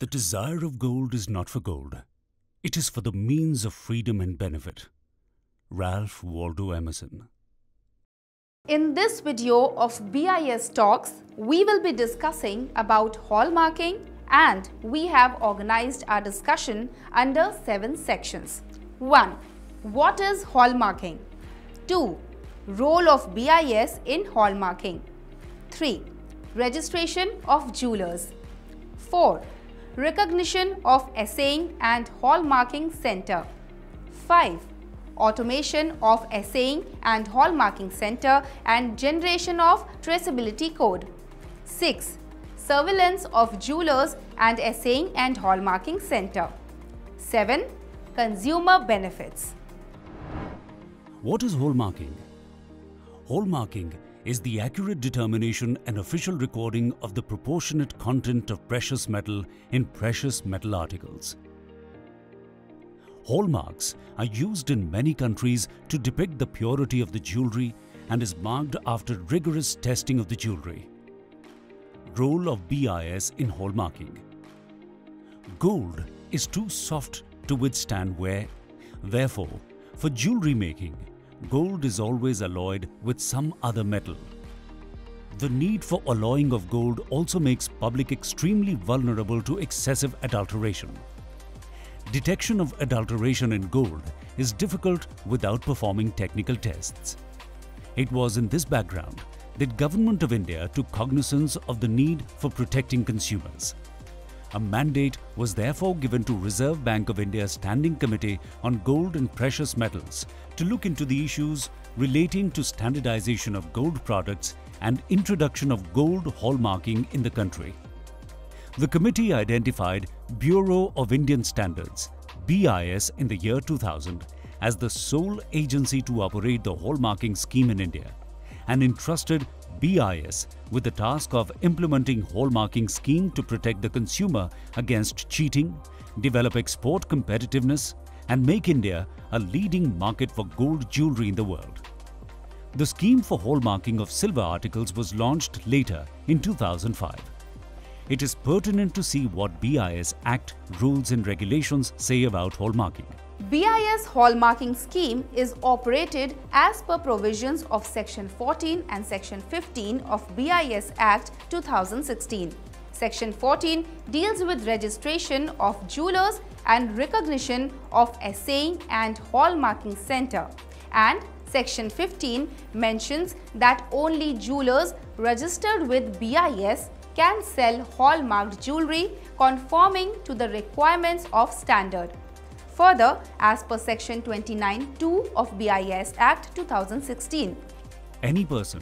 The desire of gold is not for gold. It is for the means of freedom and benefit. Ralph Waldo Emerson. In this video of BIS Talks, we will be discussing about hallmarking, and we have organized our discussion under 7 sections. 1. What is hallmarking? 2. Role of BIS in hallmarking. 3. Registration of jewelers. 4. Recognition of assaying and hallmarking center. 5. Automation of assaying and hallmarking center and generation of traceability code. 6. Surveillance of jewelers and assaying and hallmarking center. 7. Consumer benefits. What is hallmarking? Hallmarking is the accurate determination and official recording of the proportionate content of precious metal in precious metal articles. Hallmarks are used in many countries to depict the purity of the jewelry and is marked after rigorous testing of the jewelry. Role of BIS in hallmarking. Gold is too soft to withstand wear. Therefore, for jewelry making, gold is always alloyed with some other metal. The need for alloying of gold also makes public extremely vulnerable to excessive adulteration. Detection of adulteration in gold is difficult without performing technical tests. It was in this background that Government of India took cognizance of the need for protecting consumers. A mandate was therefore given to Reserve Bank of India's Standing Committee on Gold and Precious Metals to look into the issues relating to standardization of gold products and introduction of gold hallmarking in the country. The committee identified Bureau of Indian Standards (BIS) in the year 2000 as the sole agency to operate the hallmarking scheme in India, and entrusted BIS with the task of implementing hallmarking scheme to protect the consumer against cheating, develop export competitiveness, and make India a leading market for gold jewelry in the world. The scheme for hallmarking of silver articles was launched later in 2005. It is pertinent to see what BIS Act, rules and regulations say about hallmarking. BIS hallmarking scheme is operated as per provisions of Section 14 and Section 15 of BIS Act 2016. Section 14 deals with registration of jewelers and recognition of assaying and hallmarking center, and Section 15 mentions that only jewelers registered with BIS can sell hallmarked jewelry conforming to the requirements of standard. Further, as per Section 29(2) of BIS Act 2016. Any person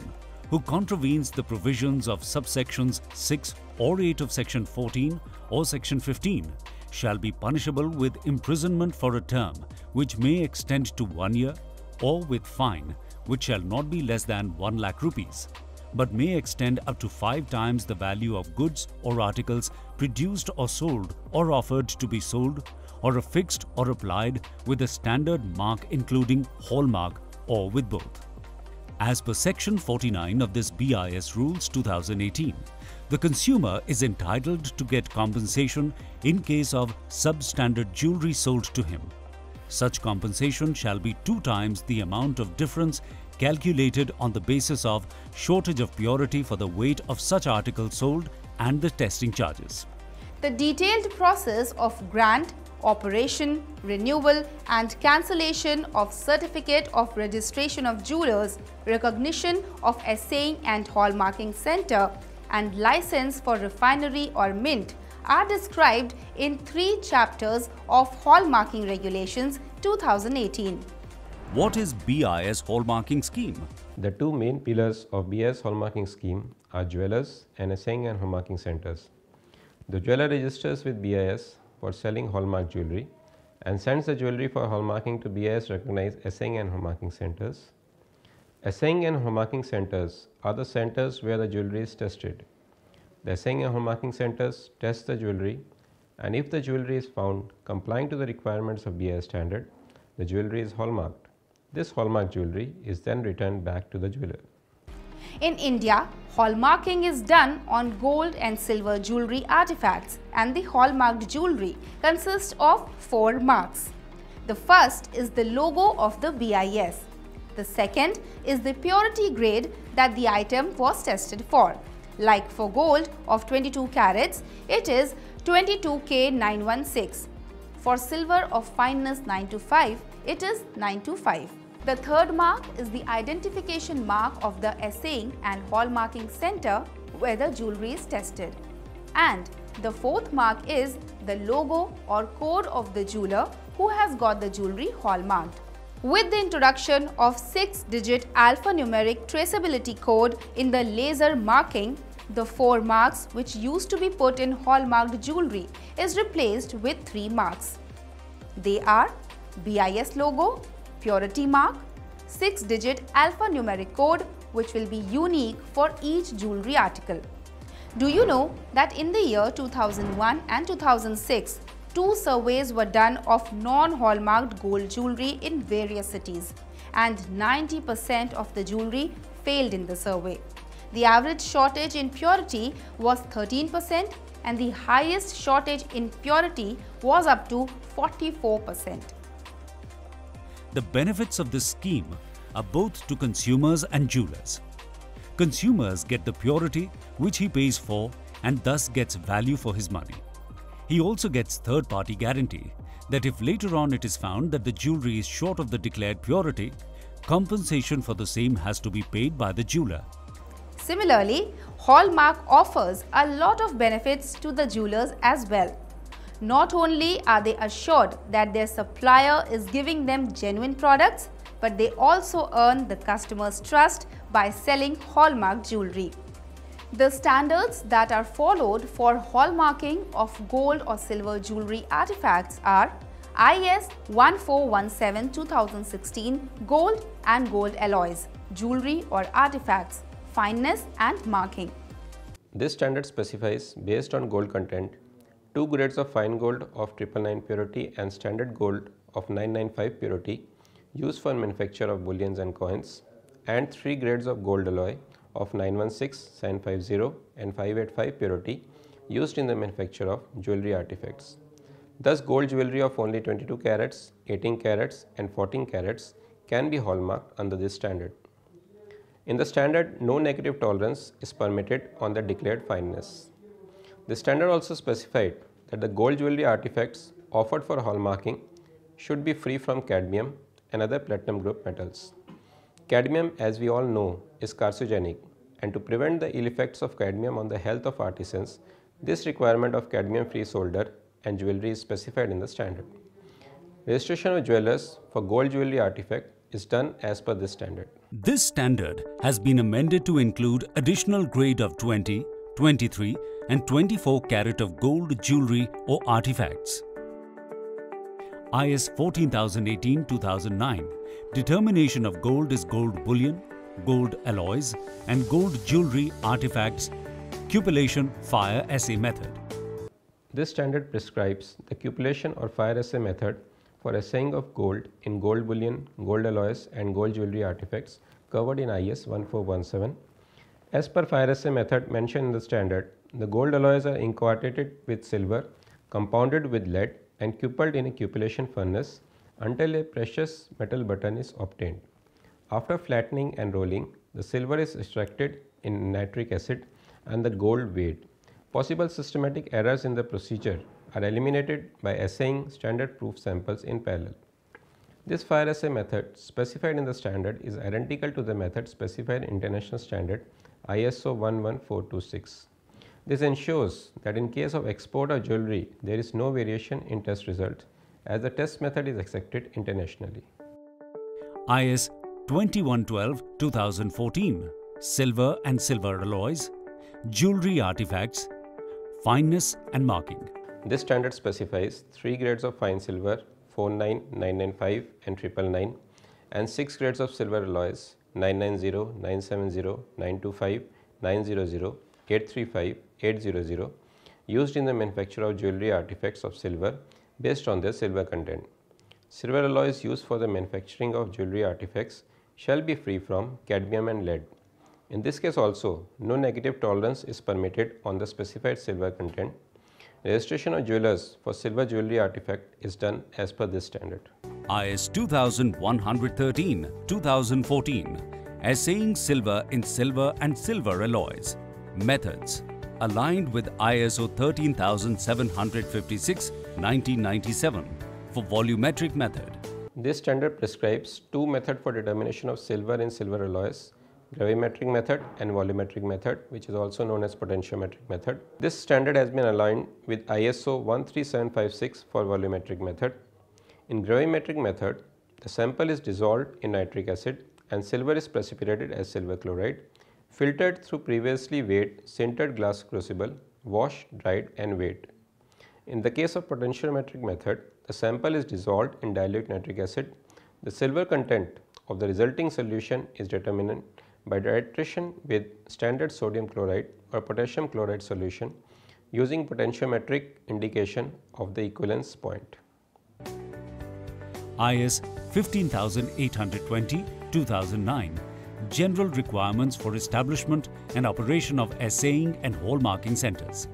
who contravenes the provisions of subsections 6 or 8 of Section 14 or Section 15 shall be punishable with imprisonment for a term which may extend to 1 year, or with fine which shall not be less than 1 lakh rupees, but may extend up to 5 times the value of goods or articles produced or sold or offered to be sold, or affixed or applied with a standard mark including hallmark, or with both. As per Section 49 of this BIS Rules 2018, the consumer is entitled to get compensation in case of substandard jewelry sold to him. Such compensation shall be 2 times the amount of difference calculated on the basis of shortage of purity for the weight of such article sold and the testing charges. The detailed process of grant, operation, renewal and cancellation of certificate of registration of jewelers, recognition of assaying and hallmarking center, and license for refinery or mint are described in 3 chapters of Hallmarking Regulations 2018. What is BIS hallmarking scheme? The 2 main pillars of BIS hallmarking scheme are jewelers and assaying and hallmarking centers. The jeweler registers with BIS for selling hallmark jewelry and sends the jewelry for hallmarking to BIS recognized assaying and hallmarking centers. Assaying and hallmarking centers are the centers where the jewelry is tested. The assaying and hallmarking centers test the jewelry, and if the jewelry is found complying to the requirements of BIS standard, the jewelry is hallmarked. This hallmarked jewelry is then returned back to the jeweler. In India, hallmarking is done on gold and silver jewellery artefacts, and the hallmarked jewellery consists of 4 marks. The first is the logo of the BIS. The second is the purity grade that the item was tested for. Like for gold of 22 carats, it is 22K916. For silver of fineness 925, it is 925. The third mark is the identification mark of the assaying and hallmarking center where the jewellery is tested. And the fourth mark is the logo or code of the jeweler who has got the jewellery hallmarked. With the introduction of 6-digit alphanumeric traceability code in the laser marking, the 4 marks which used to be put in hallmarked jewellery is replaced with 3 marks. They are BIS logo, purity mark, 6-digit alphanumeric code which will be unique for each jewellery article. Do you know that in the year 2001 and 2006, 2 surveys were done of non-hallmarked gold jewellery in various cities, and 90% of the jewellery failed in the survey. The average shortage in purity was 13% and the highest shortage in purity was up to 44%. The benefits of this scheme are both to consumers and jewellers. Consumers get the purity which he pays for and thus gets value for his money. He also gets third-party guarantee that if later on it is found that the jewellery is short of the declared purity, compensation for the same has to be paid by the jeweller. Similarly, Hallmark offers a lot of benefits to the jewellers as well. Not only are they assured that their supplier is giving them genuine products, but they also earn the customer's trust by selling Hallmark jewellery. The standards that are followed for hallmarking of gold or silver jewellery artefacts are IS 1417-2016 Gold and Gold Alloys, Jewellery or Artefacts, Fineness and Marking. This standard specifies, based on gold content, 2 grades of fine gold of 999 purity and standard gold of 995 purity used for manufacture of bullions and coins, and 3 grades of gold alloy of 916, 750 and 585 purity used in the manufacture of jewellery artefacts. Thus, gold jewellery of only 22 carats, 18 carats and 14 carats can be hallmarked under this standard. In the standard, no negative tolerance is permitted on the declared fineness. The standard also specified that the gold jewellery artefacts offered for hallmarking should be free from cadmium and other platinum group metals. Cadmium, as we all know, is carcinogenic, and to prevent the ill effects of cadmium on the health of artisans, this requirement of cadmium-free solder and jewellery is specified in the standard. Registration of jewellers for gold jewellery artefact is done as per this standard. This standard has been amended to include additional grade of 20, 23 and 24 carat of gold jewellery or artefacts. IS 14018-2009, Determination of gold is gold bullion, gold alloys and gold jewellery artefacts, cupellation fire assay method. This standard prescribes the cupellation or fire assay method for assaying of gold in gold bullion, gold alloys and gold jewellery artefacts covered in IS 1417. As per fire assay method mentioned in the standard, the gold alloys are inquartated with silver, compounded with lead and cupelled in a cupellation furnace until a precious metal button is obtained. After flattening and rolling, the silver is extracted in nitric acid and the gold weighed. Possible systematic errors in the procedure are eliminated by assaying standard proof samples in parallel. This fire assay method specified in the standard is identical to the method specified in international standard ISO 11426. This ensures that in case of export of jewellery, there is no variation in test results, as the test method is accepted internationally. IS 2112-2014, Silver and Silver Alloys, Jewellery Artefacts, Fineness and Marking. This standard specifies 3 grades of fine silver, 49, 995 and 999, and 6 grades of silver alloys, 990, 970, 925, 900, 835, 800, used in the manufacture of jewellery artefacts of silver based on their silver content. Silver alloys used for the manufacturing of jewellery artefacts shall be free from cadmium and lead. In this case also, no negative tolerance is permitted on the specified silver content. Registration of jewelers for silver jewellery artifact is done as per this standard. IS 2113-2014, Assaying Silver in Silver and Silver Alloys. Methods aligned with ISO 13756-1997 for volumetric method. This standard prescribes two methods for determination of silver in silver alloys: gravimetric method and volumetric method, which is also known as potentiometric method. This standard has been aligned with ISO 13756 for volumetric method. In gravimetric method, the sample is dissolved in nitric acid and silver is precipitated as silver chloride, filtered through previously weighed sintered glass crucible, washed, dried and weighed. In the case of potentiometric method, the sample is dissolved in dilute nitric acid. The silver content of the resulting solution is determined by titration with standard sodium chloride or potassium chloride solution using potentiometric indication of the equivalence point. IS 15820-2009 General Requirements for Establishment and Operation of Assaying and Hallmarking Centers.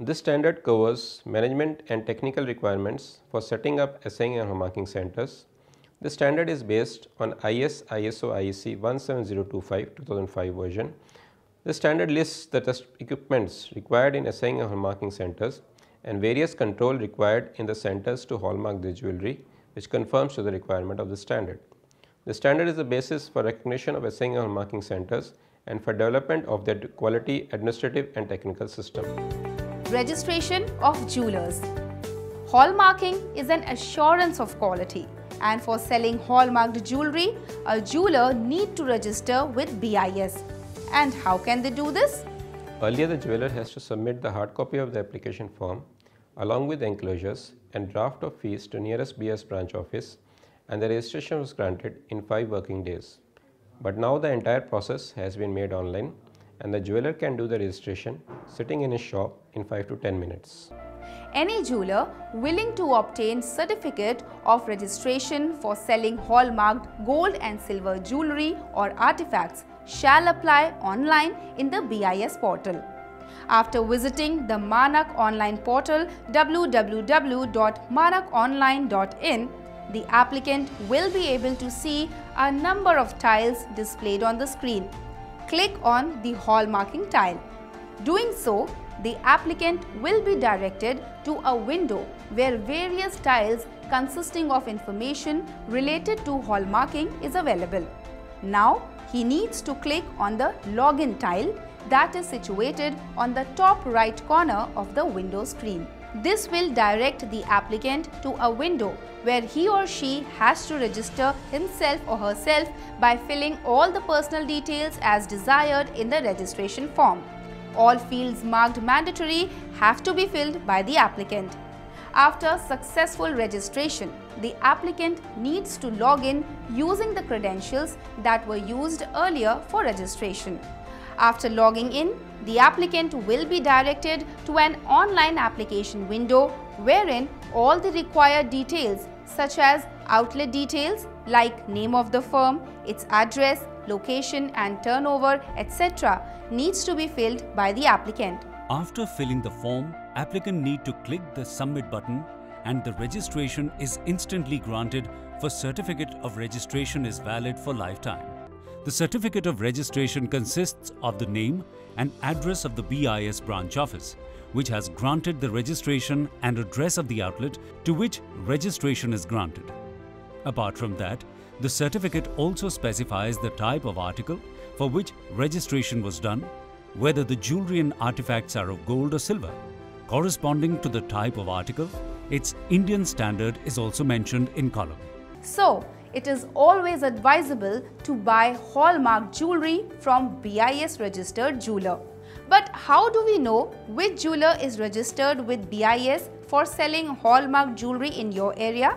This standard covers management and technical requirements for setting up assaying and hallmarking centers. The standard is based on IS ISO IEC 17025 2005 version. The standard lists the test equipments required in assaying and hallmarking centers and various control required in the centers to hallmark the jewellery, which conforms to the requirement of the standard. The standard is the basis for recognition of assaying and hallmarking centers and for development of their quality, administrative and technical system. Registration of jewelers. Hallmarking is an assurance of quality, and for selling hallmarked jewellery, a jeweler need to register with BIS. And how can they do this? Earlier, the jeweler has to submit the hard copy of the application form along with enclosures and draft of fees to nearest BIS branch office, and the registration was granted in 5 working days. But now the entire process has been made online and the jeweler can do the registration sitting in his shop in 5 to 10 minutes. Any jeweler willing to obtain certificate of registration for selling hallmarked gold and silver jewellery or artefacts shall apply online in the BIS portal. After visiting the Manak online portal www.manakonline.in, the applicant will be able to see a number of tiles displayed on the screen. Click on the hallmarking tile. Doing so, the applicant will be directed to a window where various tiles consisting of information related to hallmarking is available. Now, he needs to click on the login tile that is situated on the top right corner of the window screen. This will direct the applicant to a window where he or she has to register himself or herself by filling all the personal details as desired in the registration form. All fields marked mandatory have to be filled by the applicant. After successful registration, the applicant needs to log in using the credentials that were used earlier for registration. After logging in, the applicant will be directed to an online application window wherein all the required details such as outlet details like name of the firm, its address, location and turnover, etc. needs to be filled by the applicant. After filling the form, applicant need to click the submit button and the registration is instantly granted for certificate of registration is valid for lifetime. The certificate of registration consists of the name and address of the BIS branch office, which has granted the registration and address of the outlet to which registration is granted. Apart from that, the certificate also specifies the type of article for which registration was done, whether the jewellery and artefacts are of gold or silver. Corresponding to the type of article, its Indian standard is also mentioned in column. So, it is always advisable to buy hallmark jewellery from BIS registered jeweler. But how do we know which jeweler is registered with BIS for selling hallmark jewellery in your area?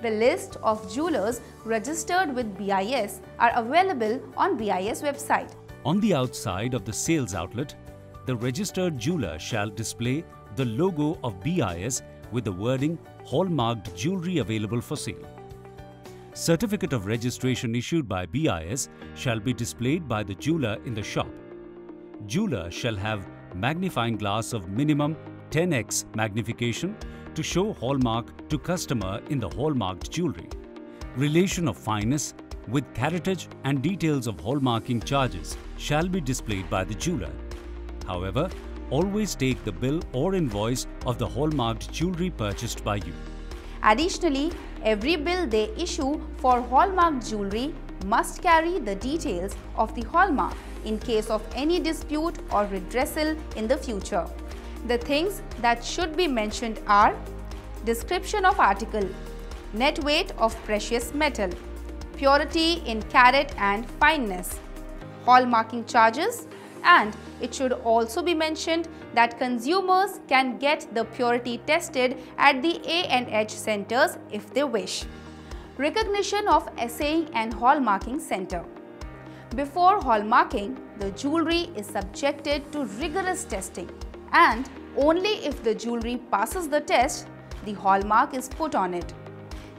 The list of jewelers registered with BIS are available on BIS website. On the outside of the sales outlet, the registered jeweler shall display the logo of BIS with the wording "Hallmarked Jewellery Available for Sale." certificate of registration issued by BIS shall be displayed by the jeweler in the shop. Jeweler shall have magnifying glass of minimum 10x magnification to show hallmark to customer in the hallmarked jewellery. Relation of fineness with heritage and details of hallmarking charges shall be displayed by the jeweler. However, always take the bill or invoice of the hallmarked jewellery purchased by you. Additionally, every bill they issue for hallmarked jewellery must carry the details of the hallmark in case of any dispute or redressal in the future. The things that should be mentioned are description of article, net weight of precious metal, purity in carat and fineness, hallmarking charges, and it should also be mentioned that consumers can get the purity tested at the A&H centers if they wish. Recognition of Assaying and Hallmarking Center. Before hallmarking, the jewellery is subjected to rigorous testing, and only if the jewellery passes the test, the hallmark is put on it.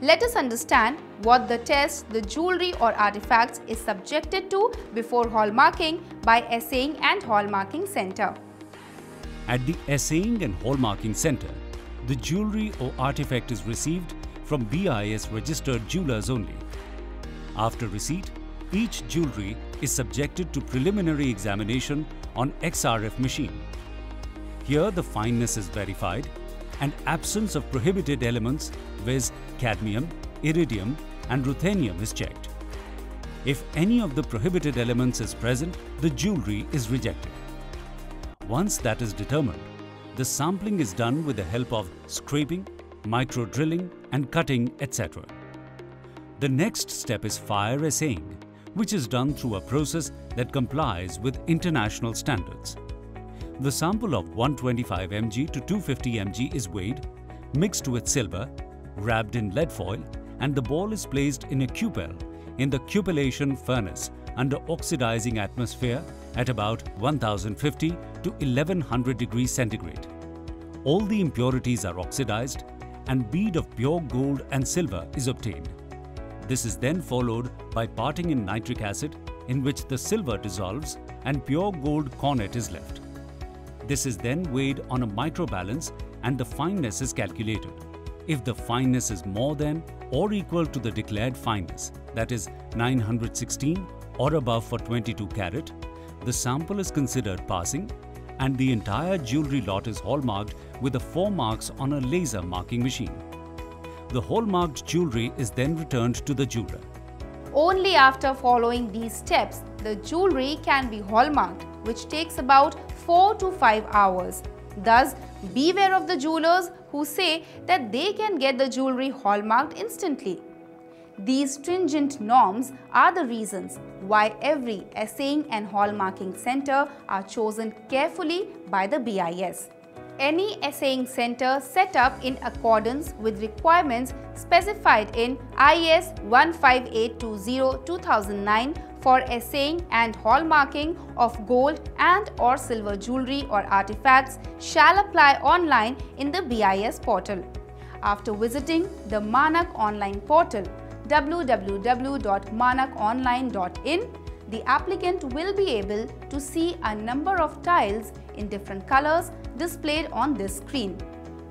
Let us understand what the test the jewellery or artifacts is subjected to before hallmarking by Assaying and Hallmarking Center. At the Assaying and Hallmarking Center, the jewellery or artifact is received from BIS registered jewellers only. After receipt, each jewellery is subjected to preliminary examination on XRF machine. Here the fineness is verified and absence of prohibited elements, viz. Cadmium, iridium and ruthenium is checked. If any of the prohibited elements is present, the jewellery is rejected. Once that is determined, the sampling is done with the help of scraping, micro-drilling and cutting, etc. The next step is fire assaying, which is done through a process that complies with international standards. The sample of 125 mg to 250 mg is weighed, mixed with silver, wrapped in lead foil, and the ball is placed in a cupel in the cupellation furnace under oxidizing atmosphere at about 1050 to 1100 degrees centigrade. All the impurities are oxidized and bead of pure gold and silver is obtained. This is then followed by parting in nitric acid, in which the silver dissolves and pure gold cornet is left. This is then weighed on a microbalance and the fineness is calculated. If the fineness is more than or equal to the declared fineness, that is 916 or above for 22 carat, the sample is considered passing and the entire jewellery lot is hallmarked with the 4 marks on a laser marking machine. The hallmarked jewellery is then returned to the jeweller. Only after following these steps, the jewellery can be hallmarked, which takes about 4 to 5 hours. Thus, beware of the jewelers who say that they can get the jewellery hallmarked instantly. These stringent norms are the reasons why every Assaying and Hallmarking Centre are chosen carefully by the BIS. Any assaying centre set up in accordance with requirements specified in IS 15820 2009 for assaying and hallmarking of gold and or silver jewellery or artefacts shall apply online in the BIS portal. After visiting the Manak online portal www.manakonline.in, the applicant will be able to see a number of tiles in different colors displayed on this screen.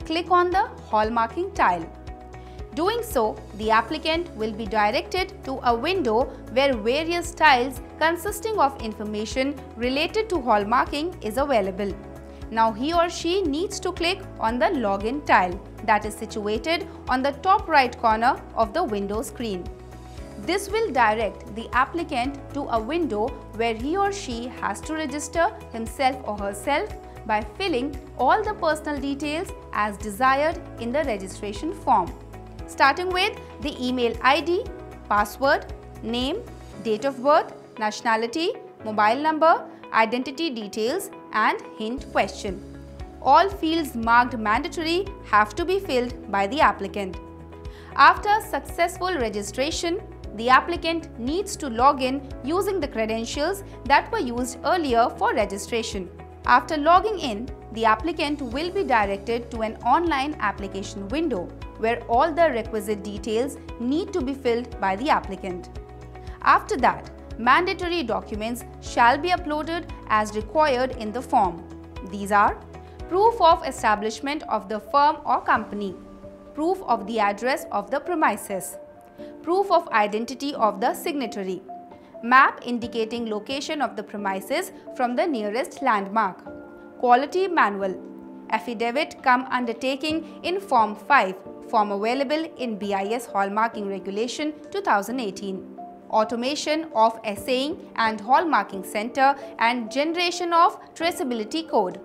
Click on the hallmarking tile. Doing so, the applicant will be directed to a window where various tiles consisting of information related to hallmarking is available. Now he or she needs to click on the login tile that is situated on the top right corner of the window screen. This will direct the applicant to a window where he or she has to register himself or herself by filling all the personal details as desired in the registration form, starting with the email ID, password, name, date of birth, nationality, mobile number, identity details and hint question. All fields marked mandatory have to be filled by the applicant. After successful registration, the applicant needs to log in using the credentials that were used earlier for registration. After logging in, the applicant will be directed to an online application window where all the requisite details need to be filled by the applicant. After that, mandatory documents shall be uploaded as required in the form. These are: proof of establishment of the firm or company, proof of the address of the premises, proof of identity of the signatory, map indicating location of the premises from the nearest landmark, quality manual, affidavit cum undertaking in Form 5, form available in BIS Hallmarking Regulation 2018. Automation of Assaying and Hallmarking Center and Generation of Traceability Code.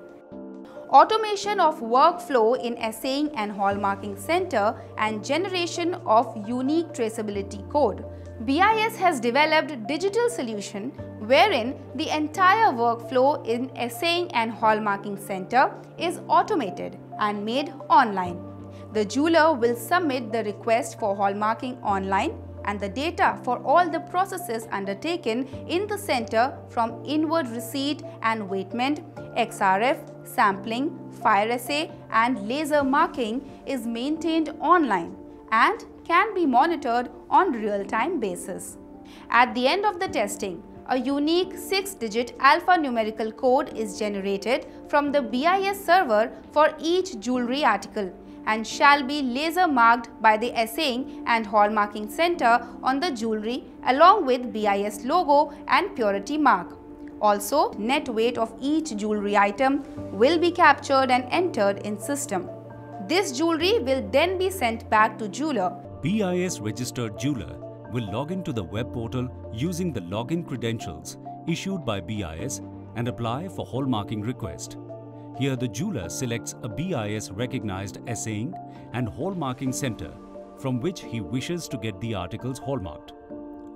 Automation of workflow in Assaying and Hallmarking Center and Generation of Unique Traceability Code. BIS has developed digital solution wherein the entire workflow in Assaying and Hallmarking Center is automated and made online. The jeweler will submit the request for hallmarking online, and the data for all the processes undertaken in the center from inward receipt and weighment, XRF, sampling, fire assay and laser marking is maintained online and can be monitored on real-time basis. At the end of the testing, a unique 6-digit alphanumerical code is generated from the BIS server for each jewelry article and shall be laser marked by the Assaying and Hallmarking Center on the jewellery along with BIS logo and purity mark. Also, net weight of each jewellery item will be captured and entered in system. This jewellery will then be sent back to jeweler. BIS registered jeweler will log into the web portal using the login credentials issued by BIS and apply for hallmarking request. Here, the jeweler selects a BIS-recognized assaying and hallmarking center from which he wishes to get the articles hallmarked.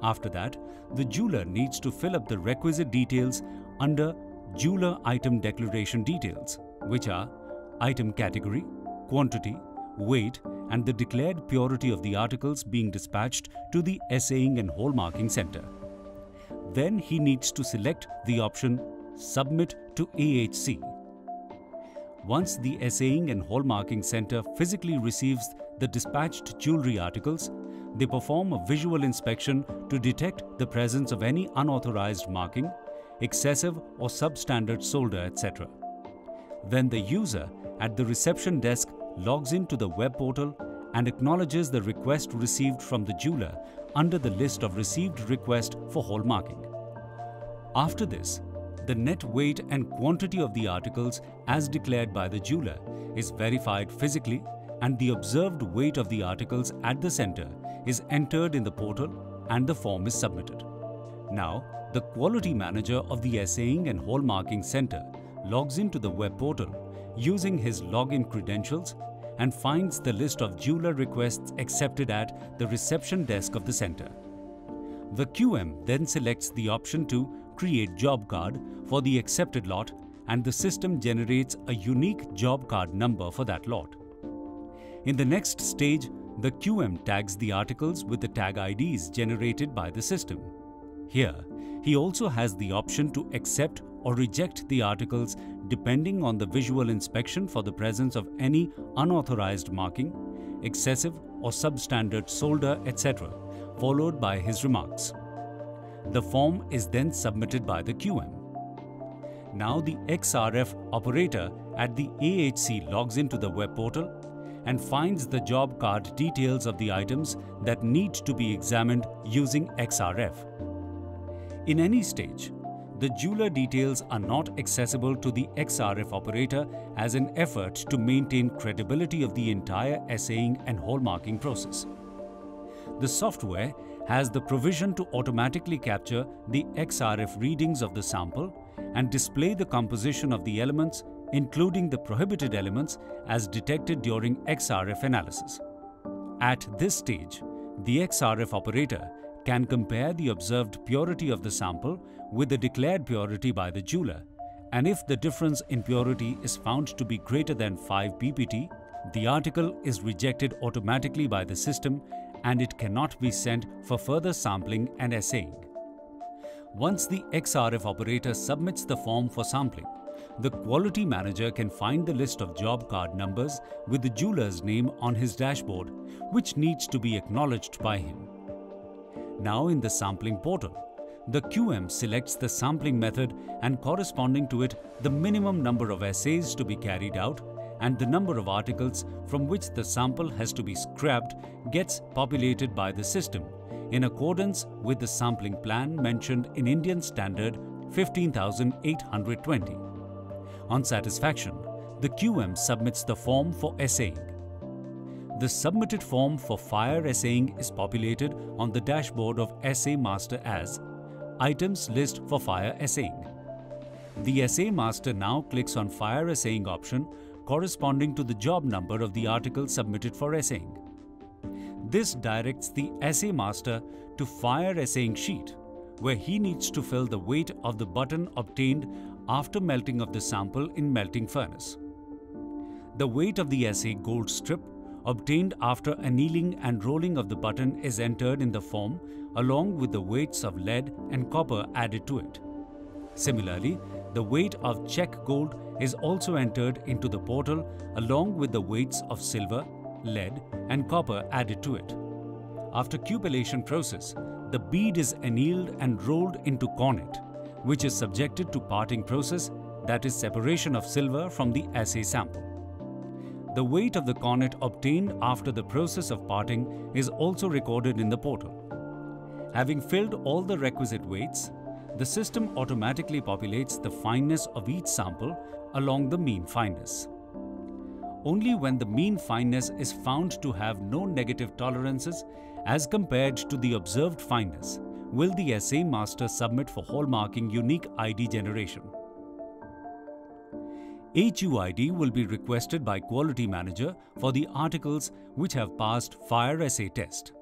After that, the jeweler needs to fill up the requisite details under Jeweler Item Declaration Details, which are item category, quantity, weight, and the declared purity of the articles being dispatched to the Assaying and Hallmarking Center. Then he needs to select the option Submit to AHC. Once the Assaying and Hallmarking Center physically receives the dispatched jewellery articles, they perform a visual inspection to detect the presence of any unauthorized marking, excessive or substandard solder, etc. Then the user at the reception desk logs into the web portal and acknowledges the request received from the jeweler under the list of received requests for hallmarking. After this, the net weight and quantity of the articles as declared by the jeweler is verified physically, and the observed weight of the articles at the center is entered in the portal and the form is submitted. Now, the quality manager of the Assaying and Hallmarking Center logs into the web portal using his login credentials and finds the list of jeweler requests accepted at the reception desk of the center. The QM then selects the option to create job card for the accepted lot, and the system generates a unique job card number for that lot. In the next stage, the QM tags the articles with the tag IDs generated by the system. Here, he also has the option to accept or reject the articles depending on the visual inspection for the presence of any unauthorized marking, excessive or substandard solder, etc., followed by his remarks. The form is then submitted by the QM. Now the XRF operator at the AHC logs into the web portal and finds the job card details of the items that need to be examined using XRF. In any stage, the jeweler details are not accessible to the XRF operator as an effort to maintain credibility of the entire assaying and hallmarking process. The software has the provision to automatically capture the XRF readings of the sample and display the composition of the elements, including the prohibited elements, as detected during XRF analysis. At this stage, the XRF operator can compare the observed purity of the sample with the declared purity by the jeweler, and if the difference in purity is found to be greater than 5 ppt, the article is rejected automatically by the system and it cannot be sent for further sampling and assaying. Once the XRF operator submits the form for sampling, the quality manager can find the list of job card numbers with the jeweler's name on his dashboard, which needs to be acknowledged by him. Now in the sampling portal, the QM selects the sampling method and corresponding to it the minimum number of assays to be carried out and the number of articles from which the sample has to be scrapped gets populated by the system in accordance with the sampling plan mentioned in Indian Standard 15820. On satisfaction, the QM submits the form for assaying. The submitted form for fire assaying is populated on the dashboard of Assay Master as Items List for Fire Assaying. The Assay Master now clicks on Fire Assaying option corresponding to the job number of the article submitted for assaying. This directs the Assay Master to Fire Assaying sheet, where he needs to fill the weight of the button obtained after melting of the sample in melting furnace. The weight of the assay gold strip obtained after annealing and rolling of the button is entered in the form along with the weights of lead and copper added to it. Similarly, the weight of Czech gold is also entered into the portal along with the weights of silver, lead and copper added to it. After cupellation process, the bead is annealed and rolled into cornet, which is subjected to parting process, that is separation of silver from the assay sample. The weight of the cornet obtained after the process of parting is also recorded in the portal. Having filled all the requisite weights, the system automatically populates the fineness of each sample along the mean fineness. Only when the mean fineness is found to have no negative tolerances as compared to the observed fineness will the Assay Master submit for hallmarking unique ID generation. HUID will be requested by Quality Manager for the articles which have passed Fire Assay Test.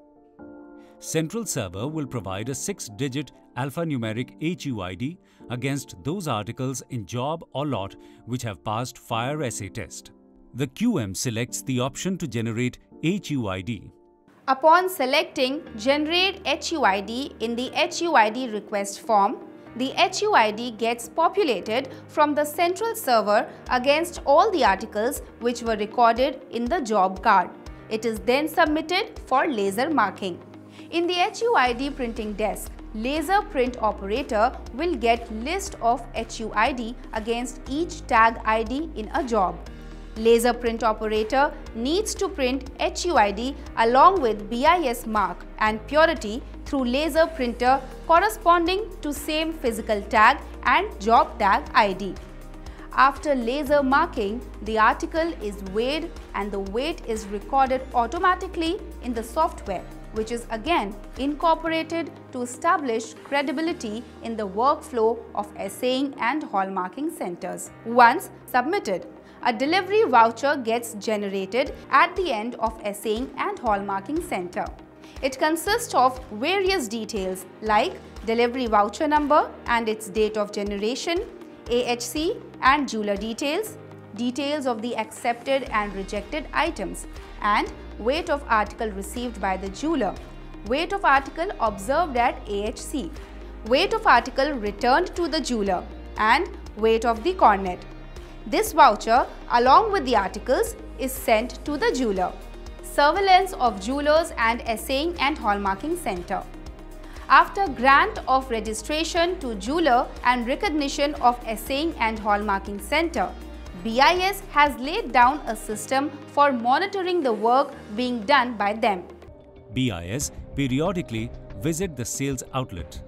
Central Server will provide a 6-digit alphanumeric HUID against those articles in job or lot which have passed Fire Assay Test. The QM selects the option to generate HUID. Upon selecting Generate HUID in the HUID request form, the HUID gets populated from the central server against all the articles which were recorded in the job card. It is then submitted for laser marking. In the HUID printing desk, laser print operator will get list of HUID against each tag ID in a job. Laser print operator needs to print HUID along with BIS mark and purity through laser printer corresponding to same physical tag and job tag ID. After laser marking, the article is weighed and the weight is recorded automatically in the software, which is again incorporated to establish credibility in the workflow of assaying and hallmarking centers. Once submitted, a delivery voucher gets generated at the end of assaying and hallmarking center. It consists of various details like delivery voucher number and its date of generation, AHC and jeweler details, details of the accepted and rejected items, and weight of article received by the jeweler, weight of article observed at AHC, weight of article returned to the jeweler, and weight of the cornet. This voucher, along with the articles, is sent to the jeweler. Surveillance of jewelers and assaying and hallmarking center. After grant of registration to jeweler and recognition of assaying and hallmarking center, BIS has laid down a system for monitoring the work being done by them. BIS periodically visits the sales outlet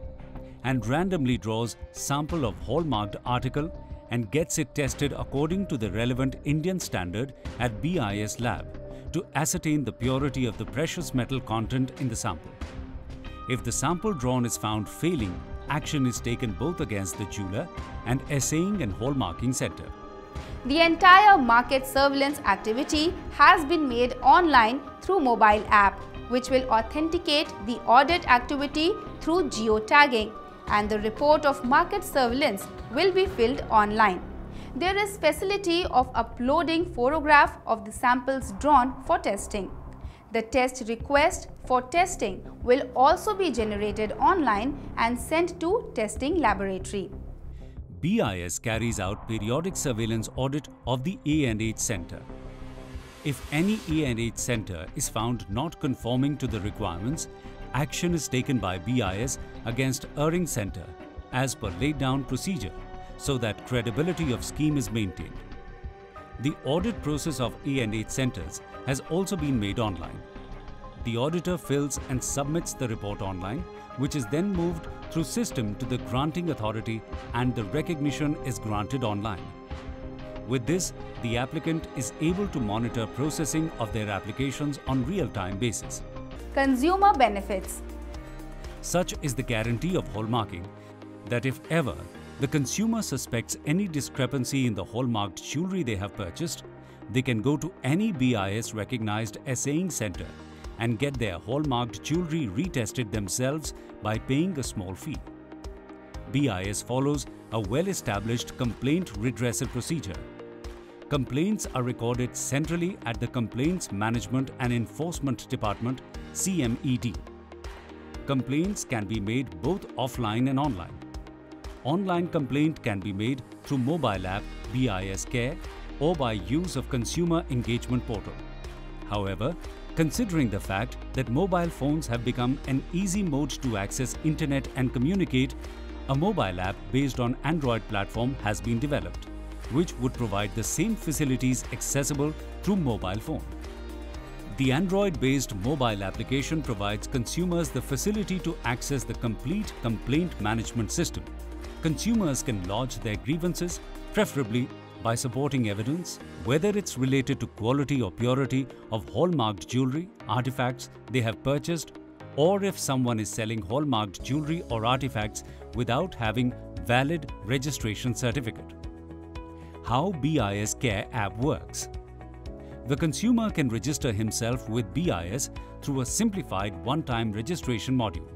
and randomly draws sample of hallmarked article and gets it tested according to the relevant Indian standard at BIS lab to ascertain the purity of the precious metal content in the sample. If the sample drawn is found failing, action is taken both against the jeweler and assaying and hallmarking center. The entire market surveillance activity has been made online through mobile app, which will authenticate the audit activity through geotagging, and the report of market surveillance will be filled online. There is facility of uploading photograph of the samples drawn for testing. The test request for testing will also be generated online and sent to testing laboratory. BIS carries out periodic surveillance audit of the A&H Centre. If any A&H Centre is found not conforming to the requirements, action is taken by BIS against erring Centre as per laid down procedure so that credibility of scheme is maintained. The audit process of A&H Centres has also been made online. The auditor fills and submits the report online, which is then moved through system to the granting authority and the recognition is granted online. With this, the applicant is able to monitor processing of their applications on real-time basis. Consumer benefits. Such is the guarantee of hallmarking that if ever the consumer suspects any discrepancy in the hallmarked jewellery they have purchased, they can go to any BIS recognized assaying centre and get their hallmarked jewellery retested themselves by paying a small fee. BIS follows a well-established complaint redressal procedure. Complaints are recorded centrally at the Complaints Management and Enforcement Department (CMED). Complaints can be made both offline and online. Online complaint can be made through mobile app BIS Care or by use of Consumer Engagement Portal. However, considering the fact that mobile phones have become an easy mode to access internet and communicate, a mobile app based on Android platform has been developed, which would provide the same facilities accessible through mobile phone. The Android-based mobile application provides consumers the facility to access the complete complaint management system. Consumers can lodge their grievances, preferably by supporting evidence, whether it's related to quality or purity of hallmarked jewellery, artefacts they have purchased, or if someone is selling hallmarked jewellery or artefacts without having valid registration certificate. How BIS Care app works. The consumer can register himself with BIS through a simplified one-time registration module.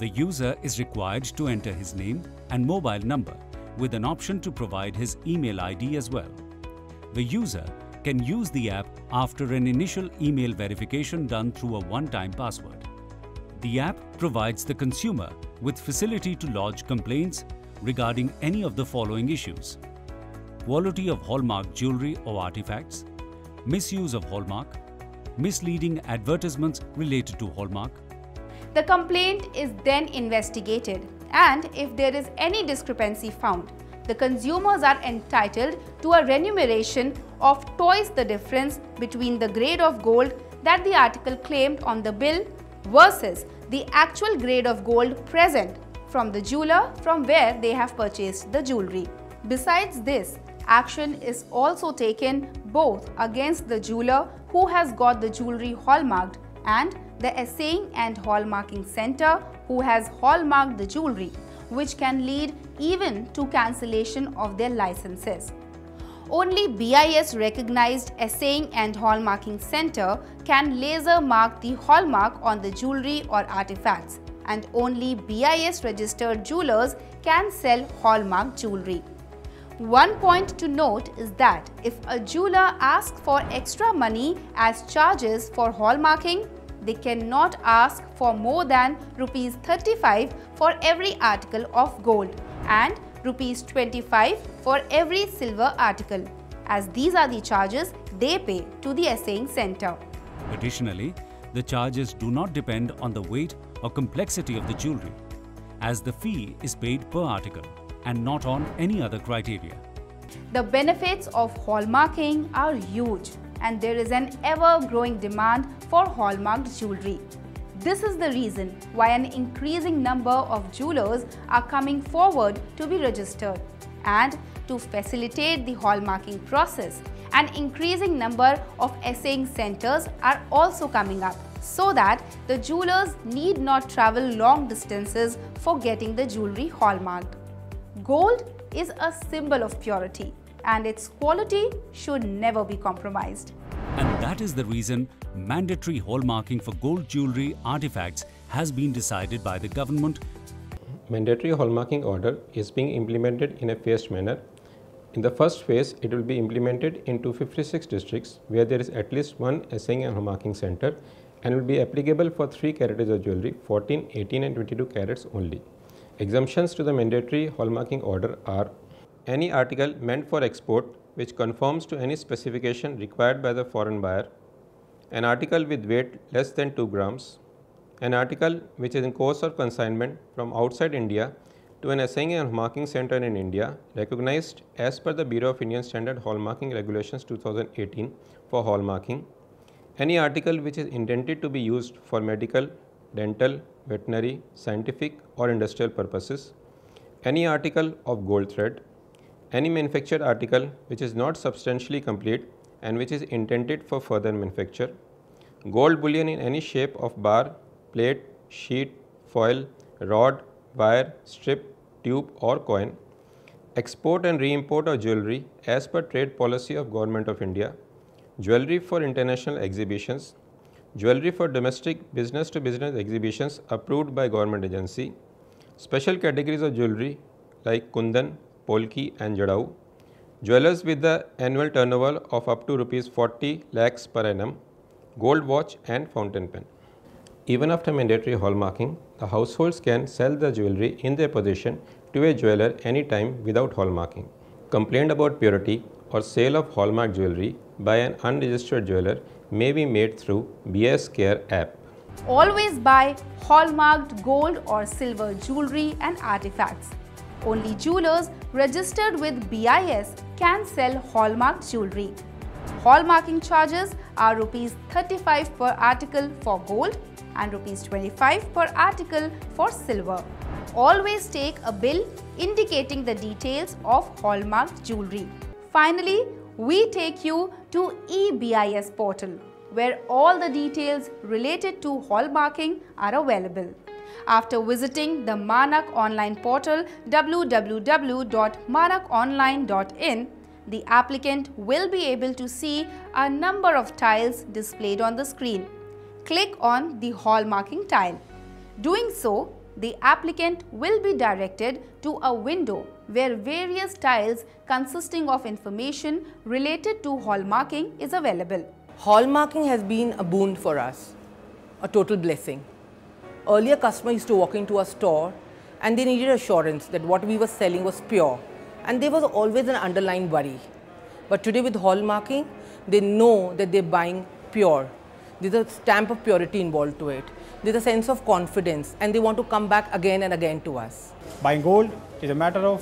The user is required to enter his name and mobile number, with an option to provide his email ID as well. The user can use the app after an initial email verification done through a one-time password. The app provides the consumer with facility to lodge complaints regarding any of the following issues: quality of hallmark jewellery or artefacts, misuse of hallmark, misleading advertisements related to hallmark. The complaint is then investigated, and if there is any discrepancy found, the consumers are entitled to a remuneration of twice the difference between the grade of gold that the article claimed on the bill versus the actual grade of gold present from the jeweler from where they have purchased the jewellery. Besides this, action is also taken both against the jeweler who has got the jewellery hallmarked and the assaying and hallmarking centre who has hallmarked the jewellery, which can lead even to cancellation of their licenses. Only BIS recognized assaying and hallmarking centre can laser mark the hallmark on the jewellery or artefacts, and only BIS registered jewellers can sell hallmark jewellery. One point to note is that if a jeweller asks for extra money as charges for hallmarking, they cannot ask for more than Rs 35 for every article of gold and Rs 25 for every silver article, as these are the charges they pay to the assaying centre. Additionally, the charges do not depend on the weight or complexity of the jewellery, as the fee is paid per article and not on any other criteria. The benefits of hallmarking are huge, and there is an ever-growing demand for hallmarked jewellery. This is the reason why an increasing number of jewellers are coming forward to be registered, and to facilitate the hallmarking process, an increasing number of assaying centres are also coming up so that the jewellers need not travel long distances for getting the jewellery hallmarked. Gold is a symbol of purity, and its quality should never be compromised. And that is the reason mandatory hallmarking for gold jewellery artefacts has been decided by the government. Mandatory hallmarking order is being implemented in a phased manner. In the first phase, it will be implemented in 256 districts where there is at least one assaying and hallmarking centre, and will be applicable for 3 carats of jewellery, 14, 18 and 22 carats only. Exemptions to the mandatory hallmarking order are any article meant for export which conforms to any specification required by the foreign buyer, an article with weight less than 2 grams, an article which is in course of consignment from outside India to an assaying and marking center in India recognized as per the Bureau of Indian Standard Hallmarking Regulations 2018 for hallmarking, any article which is intended to be used for medical, dental, veterinary, scientific or industrial purposes, any article of gold thread, any manufactured article which is not substantially complete and which is intended for further manufacture, gold bullion in any shape of bar, plate, sheet, foil, rod, wire, strip, tube or coin, export and re-import of jewellery as per trade policy of Government of India, jewellery for international exhibitions, jewellery for domestic business to business exhibitions approved by government agency, special categories of jewellery like kundan, polki and jadau, jewellers with the annual turnover of up to rupees 40 lakhs per annum, gold watch and fountain pen. Even after mandatory hallmarking, the households can sell the jewellery in their possession to a jeweller any time without hallmarking. Complaint about purity or sale of hallmark jewellery by an unregistered jeweller may be made through BIS Care app. Always buy hallmarked gold or silver jewellery and artefacts. Only jewellers registered with BIS can sell hallmarked jewellery. Hallmarking charges are ₹35 per article for gold and ₹25 per article for silver. Always take a bill indicating the details of hallmarked jewellery. Finally, we take you to e-BIS portal where all the details related to hallmarking are available. After visiting the Manak online portal www.manakonline.in, the applicant will be able to see a number of tiles displayed on the screen. Click on the hallmarking tile. Doing so, the applicant will be directed to a window where various tiles consisting of information related to hallmarking is available. Hallmarking has been a boon for us, a total blessing. Earlier, customers used to walk into a store and they needed assurance that what we were selling was pure, and there was always an underlying worry. But today with hallmarking, they know that they're buying pure. There's a stamp of purity involved to it. There's a sense of confidence and they want to come back again and again to us. Buying gold is a matter of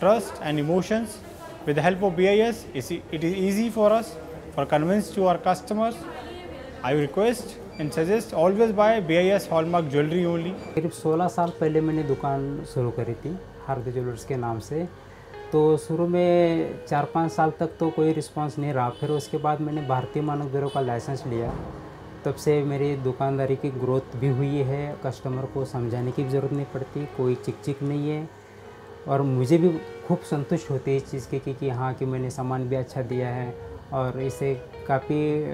trust and emotions. With the help of BIS, it is easy for us for convince to our customers. I request and suggest always buy BIS hallmark jewelry only. करीब 16 साल पहले मैंने दुकान शुरू करी थी हार्दिक jewellers के नाम से. तो शुरू में 4-5 साल तक तो कोई रिस्पांस नहीं रहा. फिर उसके बाद मैंने भारतीय मानक ब्यूरो का लाइसेंस लिया. तब से मेरी दुकानदारी की ग्रोथ भी हुई है. कस्टमर को समझाने की ज़रूरत नहीं पड़ती, कोई चिकचिक नहीं है और मुझे भी खूब संतुष्ट होती है इस चीज़ के कि हाँ कि मैंने सामान भी अच्छा दिया है और इससे काफ़ी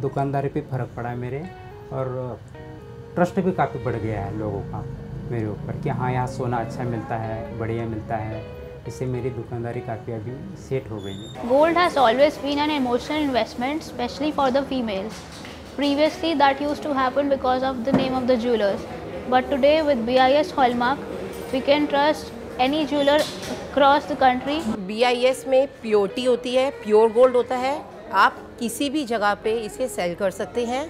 दुकानदारी पे फ़र्क पड़ा है मेरे और ट्रस्ट भी काफ़ी बढ़ गया है लोगों का मेरे ऊपर कि हाँ यहाँ सोना अच्छा मिलता है, बढ़िया मिलता है. इससे मेरी दुकानदारी काफ़ी अभी सेट हो गई है. Gold has always been an emotional investment specially for the females. Previously that used to happen because of the name of the jewelers, but today with BIS hallmark we can trust any jeweler across the country. BIS में purity होती है, pure gold होता है. आप किसी भी जगह पे इसे sell कर सकते हैं.